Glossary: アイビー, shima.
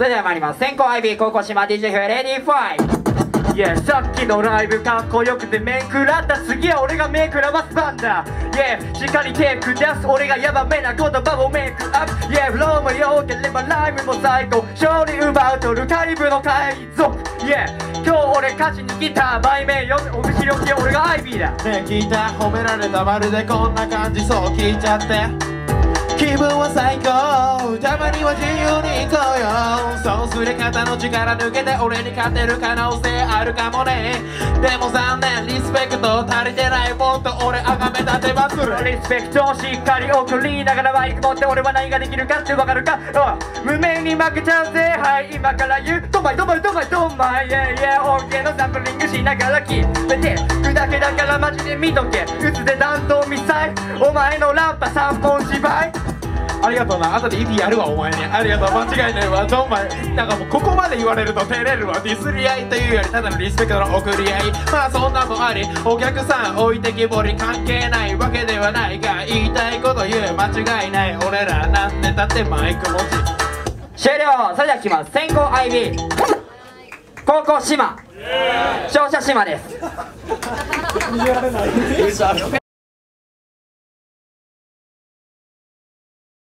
それでは参ります。先行アイビー、後攻島 DJ フェレディファイ。いや、さっきのライブかっこよくて面食らった。次は俺が面食らます番だ。いや、しっかり手下す。俺がヤバめな言葉をメイクアップ。いや、フローも良ければライブも最高。勝利奪うとルカリブの海賊。いや、今日俺勝ちに来た。売名よ、お口よき俺がアイビーだ。ねえ聞いた、褒められた。まるでこんな感じ、そう聞いちゃって。気分は最高、たまには自由に行こうよ。そうすれ肩の力抜けて俺に勝てる可能性あるかもね。でも残念、リスペクト足りてない。もっと俺あがめ立てまする。リスペクトをしっかり送りながらバイク持って俺は何ができるかってわかるか。無名に負けちゃうぜ、はい今から言う。ドバイドバイドバイドバイ、イェイイェイ。オーケーのサンプリングしながら決めて砕けだからマジで見とけ。打つで弾道ミサイ、お前のラッパ3本芝居。ありがとうな、後で EP やるわお前に。ありがとう、間違いないわドンマイ。なんかもうここまで言われると照れるわ。ディスり合いというよりただのリスペクトの送り合い。まあそんなもあり、お客さん置いてきぼり関係ないわけではないが、言いたいこと言う間違いない。俺らなんでだってマイク持ち。終了。それでは聞きます。先行 IB 後攻島、勝者島です。